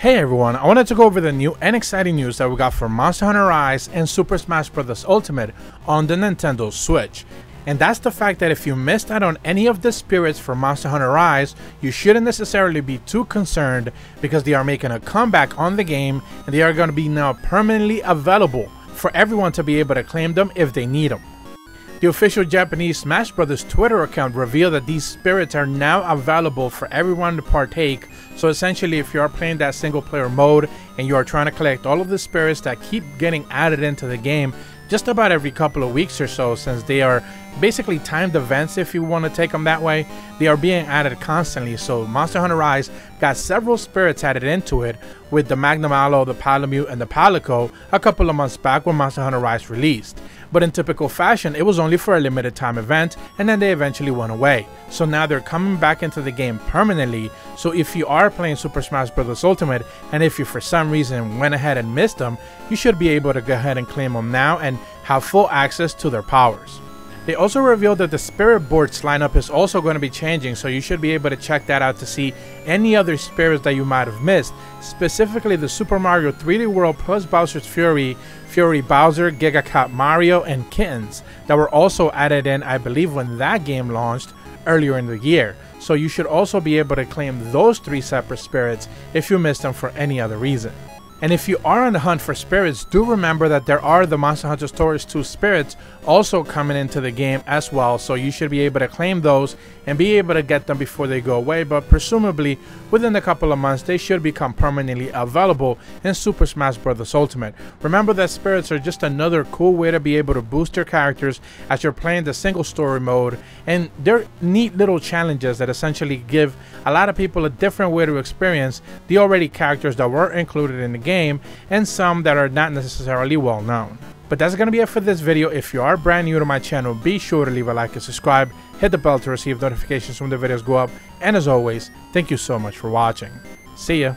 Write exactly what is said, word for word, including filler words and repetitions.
Hey everyone, I wanted to go over the new and exciting news that we got for Monster Hunter Rise and Super Smash Bros. Ultimate on the Nintendo Switch. And that's the fact that if you missed out on any of the spirits for Monster Hunter Rise, you shouldn't necessarily be too concerned because they are making a comeback on the game and they are going to be now permanently available for everyone to be able to claim them if they need them. The official Japanese Smash Bros. Twitter account revealed that these spirits are now available for everyone to partake, so essentially if you are playing that single player mode and you are trying to collect all of the spirits that keep getting added into the game just about every couple of weeks or so, since they are basically timed events if you want to take them that way, they are being added constantly. So Monster Hunter Rise got several spirits added into it with the Magnamalo, the Palamute, and the Palico a couple of months back when Monster Hunter Rise released. But in typical fashion, it was only for a limited time event and then they eventually went away. So now they're coming back into the game permanently, so if you are playing Super Smash Bros. Ultimate and if you for some reason went ahead and missed them, you should be able to go ahead and claim them now and have full access to their powers. They also revealed that the spirit boards lineup is also going to be changing, so you should be able to check that out to see any other spirits that you might have missed, specifically the Super Mario three D World plus Bowser's Fury, Fury Bowser, Giga Cop Mario, and Kittens that were also added in, I believe, when that game launched earlier in the year. So you should also be able to claim those three separate spirits if you missed them for any other reason. And if you are on the hunt for spirits, do remember that there are the Monster Hunter Stories two spirits also coming into the game as well, so you should be able to claim those and be able to get them before they go away, but presumably within a couple of months they should become permanently available in Super Smash Bros. Ultimate. Remember that spirits are just another cool way to be able to boost your characters as you're playing the single story mode, and they're neat little challenges that essentially give a lot of people a different way to experience the already characters that were included in the game game and some that are not necessarily well known. But that's gonna be it for this video. If you are brand new to my channel, be sure to leave a like and subscribe, hit the bell to receive notifications when the videos go up, and as always, thank you so much for watching. See ya!